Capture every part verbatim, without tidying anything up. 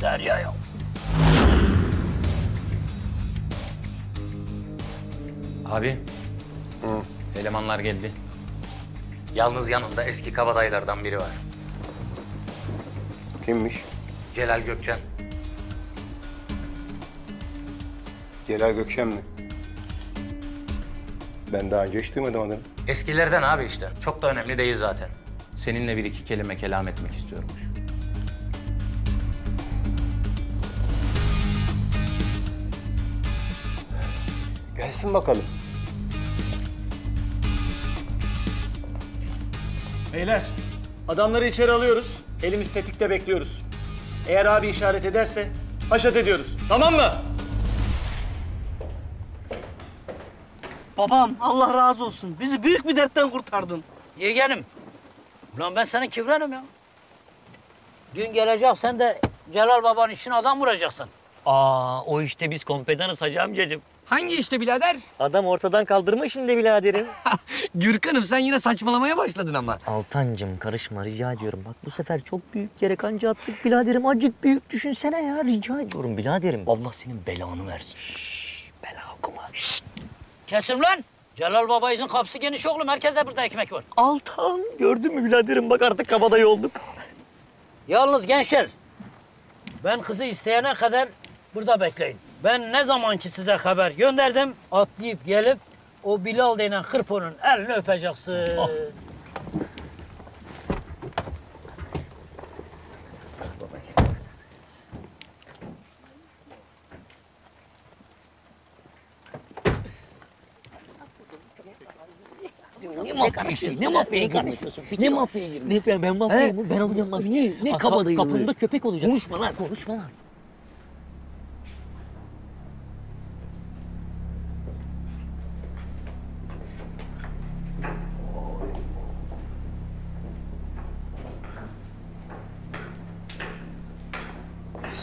Derya'ya. Abi, hı. Elemanlar geldi. Yalnız yanında eski kabadayılardan biri var. Kimmiş? Celal Gökçen. Celal Gökçen mi? Ben daha önce hiç duymadım adını. Eskilerden abi işte. Çok da önemli değil zaten. Seninle bir iki kelime kelam etmek istiyorum. Gelsin bakalım. Beyler, adamları içeri alıyoruz. Elimiz tetikte bekliyoruz. Eğer abi işaret ederse haşat ediyoruz. Tamam mı? Babam, Allah razı olsun. Bizi büyük bir dertten kurtardın. Yeğenim, ulan ben senin kibrenim ya. Gün gelecek, sen de Celal babanın işine adam vuracaksın. Aa, o işte biz kompedanız hacı amcacığım. Hangi işte birader? Adam ortadan kaldırma şimdi biraderim. Gürkan'ım sen yine saçmalamaya başladın ama. Altancığım karışma rica ediyorum. Bak bu sefer çok büyük yere kanca attık biraderim. Acık büyük düşünsene ya rica ediyorum biraderim. Allah senin belanı versin. Şşş, bela okuma. Şşş. Kesin lan. Celal babayızın kapısı geniş oğlum. Herkese burada ekmek var. Altan gördün mü biraderim? Bak artık kabadayı olduk. Yalnız gençler, ben kızı isteyene kadar burada bekleyin. Ben ne zaman ki size haber gönderdim, atlayıp gelip o Bilal denen hırponun elini öpeceksin. Ah. Ne mafyası? Ne mafyaya girmiyorsun? Ne mafyaya girmiyorsun? Ne ben mafyayım mı? Ben alacağım mafyayı. Ne kabadayı? Kapında köpek olacak. Konuşma lan, konuşma lan.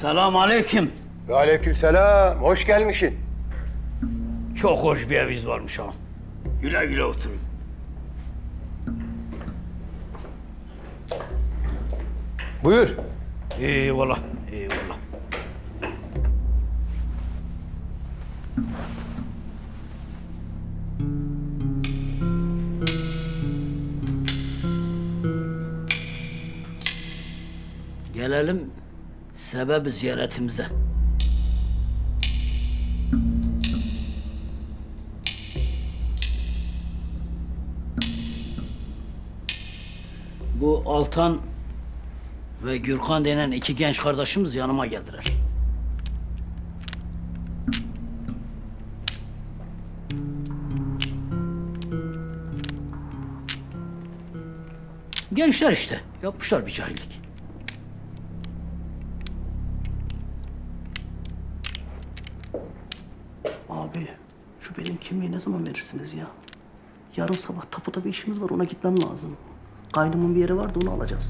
Selamun aleyküm. Ve aleyküm selam. Hoş gelmişsin. Çok hoş bir eviniz varmış ha. Güle güle oturun. Buyur. Eyvallah, eyvallah. Gelelim sebep ziyaretimize. Bu Altan ve Gürkan denen iki genç kardeşimiz yanıma geldiler. Gençler işte, yapmışlar bir cahillik. Abi, şu benim kimliği ne zaman verirsiniz ya? Yarın sabah tapuda bir işimiz var, ona gitmem lazım. Kaynımın bir yeri vardı, onu alacağız.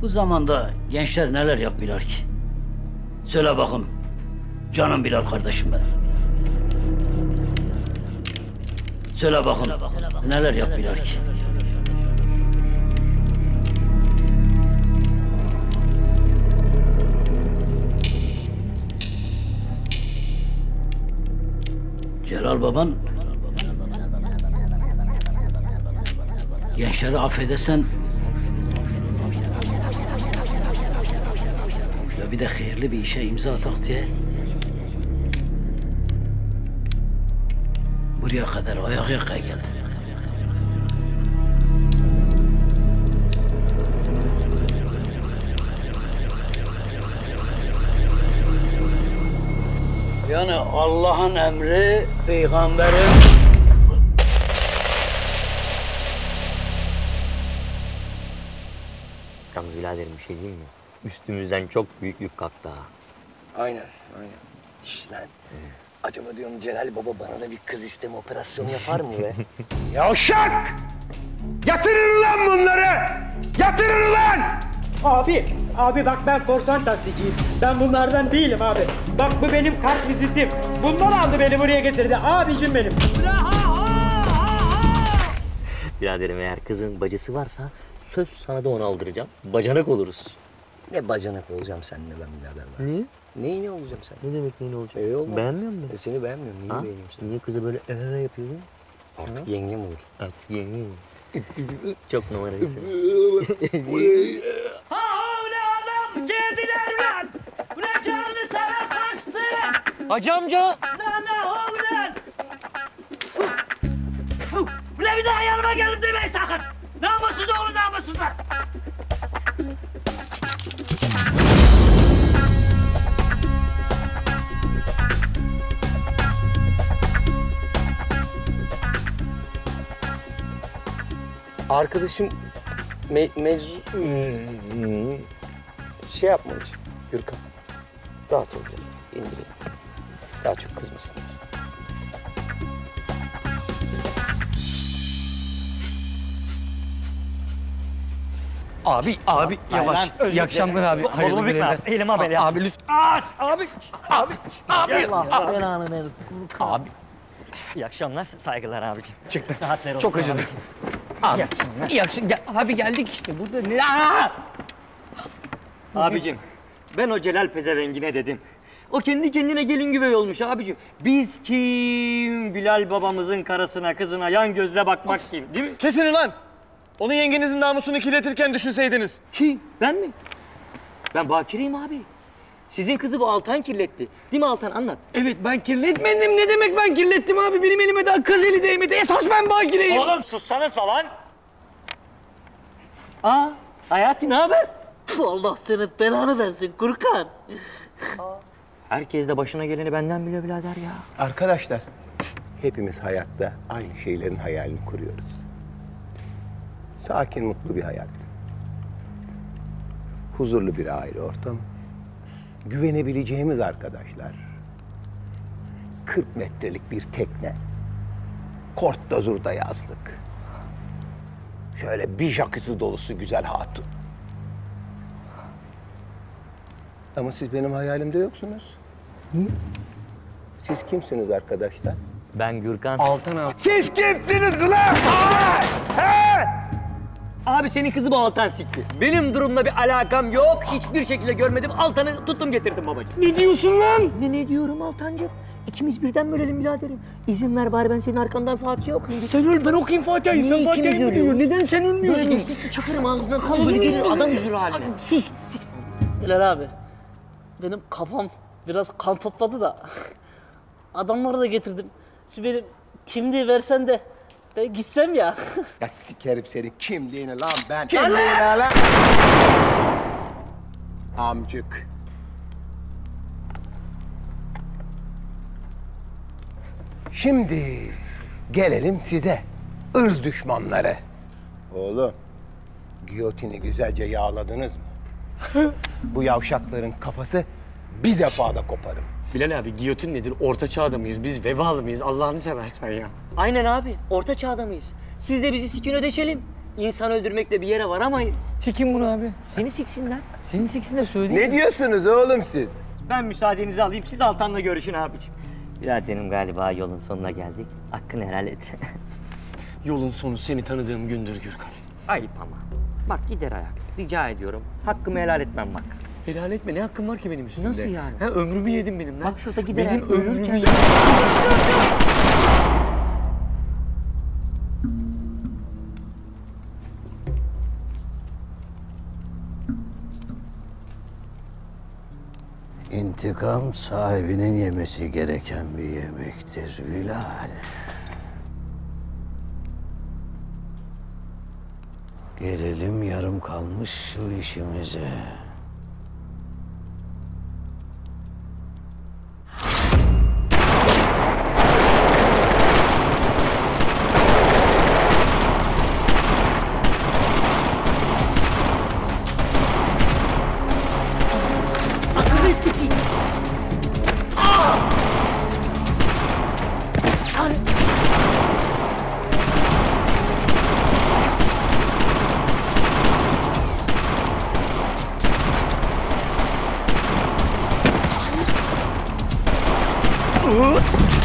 Bu zamanda gençler neler yapıyorlar ki? Söyle bakayım, canım Bilal kardeşim benim. Söyle bakayım, neler yapıyorlar ki? Celal baban, gençleri affedersen, bir de hayırlı bir işe imza atak diye buraya kadar ayak yaka geldi. Yani Allah'ın emri, peygamberin... Yalnız biraderim bir şey diyeyim mi? Üstümüzden çok büyük yük kalktı ha. Aynen, aynen. Şişt lan. Hmm. Acaba diyorum Celal baba bana da bir kız isteme operasyonu yapar mı be? Yavşak! Yatırın lan bunları! Yatırın lan! Abi, abi bak ben korsan taksiciyim. Ben bunlardan değilim abi. Bak bu benim kart vizitim. Bundan aldı beni buraya getirdi. Abicim benim. Biraderim, eğer kızın bacısı varsa söz sana da onu aldıracağım. Bacanak oluruz. Ne bacanak olacağım seninle ben birader ben? Niye? Neyini olacağım sen? Ne demek neyini olacağım? Ee, olmaz. Beğenmiyor musun? E, seni beğenmiyorum. Niye beğeneyim seni? Niye kıza böyle ee yapıyordun? Artık ha? Yengem olur. Artık yengem olur. Çok numaralısın. Kediler var! Buna canını sana kaçtı! Hacı amca! Nana oğlan! Buna bir daha yanıma gelip demeyin sakın! Namussuz oğlu namussuzlar! Arkadaşım me mevzu... şey yapmak için Gürkan. Rahat ol biraz, indireyim. Daha çok kızmasınlar. Abi, abi yavaş. İyi akşamlar abi. Hayırlı günler. Elim abi ya. Abi lütfen. Abi, abi, abi. Allah belanı versin. Abi. İyi akşamlar, saygılar abiciğim. Çıktı. Çok acıdı. Abi, iyi akşamlar. Abi geldik işte. Burada ne? Abicim, ben o Celal pezevengine dedim. O kendi kendine gelin güvey olmuş abicim. Biz kim? Bilal babamızın karısına, kızına yan gözle bakmak of. Kim, değil mi? Kesin lan! Onu yengenizin namusunu kirletirken düşünseydiniz. Kim? Ben mi? Ben bakireyim abi. Sizin kızı bu Altan kirletti. Değil mi Altan? Anlat. Evet, ben kirletmedim. Ne demek ben kirlettim abi? Benim elime daha kız eli değmedi. Esas ben bakireyim. Oğlum sussanıza lan! Aa, Hayati ne haber? Allah senin belanı versin Gürkan. Herkes de başına geleni benden biliyor birader ya. Arkadaşlar, hepimiz hayatta aynı şeylerin hayalini kuruyoruz. Sakin, mutlu bir hayat. Huzurlu bir aile ortamı. Güvenebileceğimiz arkadaşlar. kırk metrelik bir tekne. Kortdozur'da yazlık. Şöyle bir jacuzzi dolusu güzel hatun. Ama siz benim hayalimde yoksunuz. Hı? Siz kimsiniz arkadaşlar? Ben Gürkan. Altan abi. Siz kimsiniz ulan? Aa! He! Abi senin kızı bu Altan sikti. Benim durumla bir alakam yok. Hiçbir şekilde görmedim. Altan'ı tuttum getirdim babacığım. Ne diyorsun lan? Ne ne diyorum Altancığım? İkimiz birden bölelim biraderim. İzin ver bari ben senin arkandan Fatih'e okuyayım. Sen öl, ben okuyayım Fatih'i. Sen Fatih'i ölüyorsun. Neden sen ölmüyorsun? Böyle destekli çakarım ağzından kalır gelir. Adam üzülür haline. Sus. Bilal abi. Benim kafam biraz kan topladı da adamları da getirdim. Şimdi benim kimliği versen de ben gitsem ya. Ya sikerim seni kimliğini lan ben. Kimliğini lan. Amcık. Şimdi gelelim size ırz düşmanları. Oğlum, giyotini güzelce yağladınız mı? Bu yavşakların kafası bir defada koparım. Bilal abi, giyotin nedir? Orta çağda mıyız? Biz vebalı mıyız? Allah'ını seversen ya. Aynen abi, orta çağda mıyız? Siz de bizi sikin ödeşelim. İnsan öldürmekle bir yere varamayız. Sikin bunu abi. Seni siksinler. Seni siksinler söyleyeyim. Ne mi diyorsunuz oğlum siz? Ben müsaadenizi alayım, siz Altan'la görüşün abiciğim. Biraderim galiba yolun sonuna geldik. Hakkını helal et. Yolun sonu seni tanıdığım gündür Gürkan. Ayıp ama. Bak gider ayak. Rica ediyorum. Hakkımı helal etmem bak. Helal etme. Ne hakkım var ki benim üstümde? Nasıl yani? Ha, ömrümü yedim benimle. Bak şurada gider ayak. Benim ölürken... İntikam sahibinin yemesi gereken bir yemektir Bilal. Gelelim yarım kalmış şu işimize. Ooh!